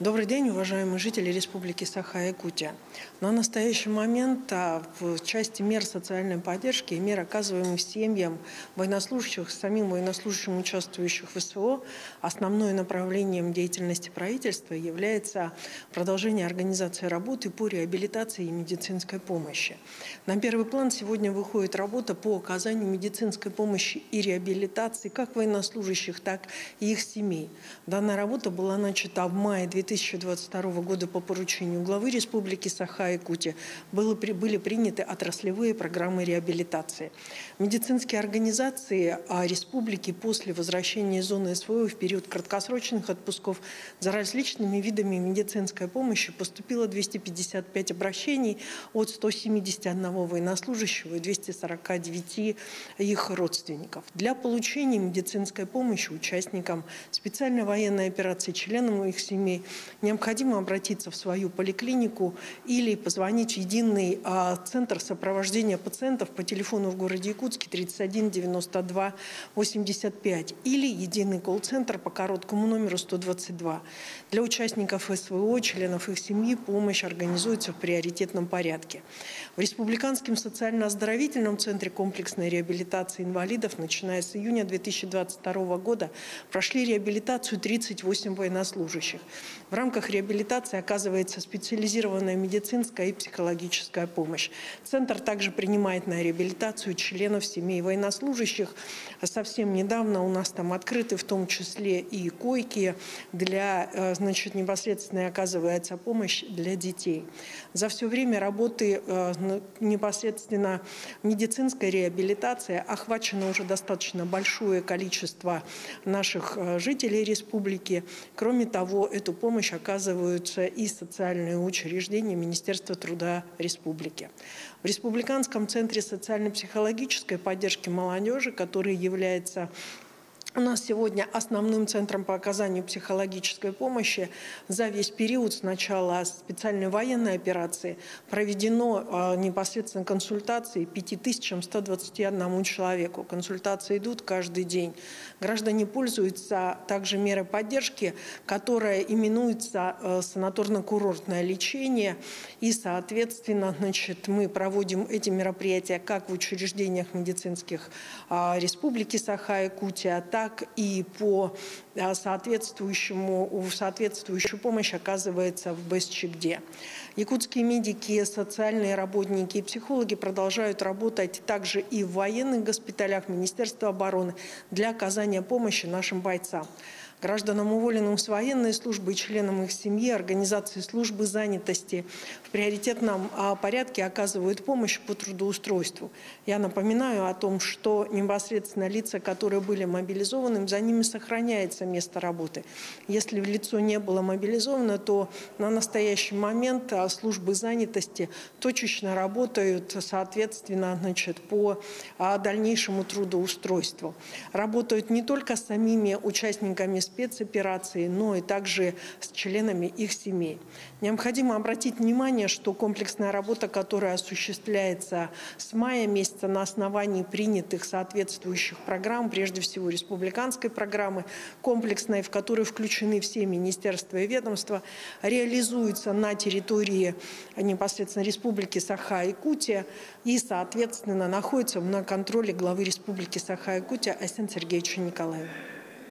Добрый день, уважаемые жители Республики Саха-Якутия. На настоящий момент в части мер социальной поддержки и мер, оказываемых семьям военнослужащих, самим военнослужащим, участвующих в СВО, основным направлением деятельности правительства является продолжение организации работы по реабилитации и медицинской помощи. На первый план сегодня выходит работа по оказанию медицинской помощи и реабилитации как военнослужащих, так и их семей. Данная работа была начата в мае 2022 года по поручению главы Республики Саха-Якутия. Были приняты отраслевые программы реабилитации. Медицинские организации республики после возвращения из зоны СВО в период краткосрочных отпусков за различными видами медицинской помощи поступило 255 обращений от 171 военнослужащего и 249 их родственников. Для получения медицинской помощи участникам специальной военной операции, членам их семей, необходимо обратиться в свою поликлинику или позвонить в Единый центр сопровождения пациентов по телефону в городе Якутске 31 92 85 или Единый колл-центр по короткому номеру 122. Для участников СВО, членов их семьи, помощь организуется в приоритетном порядке. В Республиканском социально-оздоровительном центре комплексной реабилитации инвалидов, начиная с июня 2022 года, прошли реабилитацию 38 военнослужащих. В рамках реабилитации оказывается специализированная медицинская и психологическая помощь. Центр также принимает на реабилитацию членов семей военнослужащих. Совсем недавно у нас там открыты в том числе и койки для, непосредственно оказывается помощь для детей. За все время работы непосредственно медицинской реабилитации охвачено уже достаточно большое количество наших жителей республики. Кроме того, эту помощь оказываются и социальные учреждения Министерства труда республики. В Республиканском центре социально-психологической поддержки молодежи, который является у нас сегодня основным центром по оказанию психологической помощи, за весь период с начала специальной военной операции проведено непосредственно консультации 5121 человеку. Консультации идут каждый день. Граждане пользуются также мерой поддержки, которая именуется санаторно-курортное лечение. И, соответственно, мы проводим эти мероприятия как в учреждениях медицинских Республики Саха-Якутия, так и соответствующую помощь оказывается в БСЧБД. Якутские медики, социальные работники и психологи продолжают работать также и в военных госпиталях Министерства обороны для оказания помощи нашим бойцам. Гражданам, уволенным с военной службы, и членам их семьи, организации службы занятости в приоритетном порядке оказывают помощь по трудоустройству. Я напоминаю о том, что непосредственно лица, которые были мобилизованы, за ними сохраняется место работы. Если лицо не было мобилизовано, то на настоящий момент службы занятости точечно работают, соответственно, по дальнейшему трудоустройству. Работают не только с самими участниками спецоперации, но и также с членами их семей. Необходимо обратить внимание, что комплексная работа, которая осуществляется с мая месяца на основании принятых соответствующих программ, прежде всего республиканской программы, комплексной, в которой включены все министерства и ведомства, реализуется на территории непосредственно Республики Саха-Якутия и, соответственно, находится на контроле главы Республики Саха-Якутия Асен Сергеевича Николаева.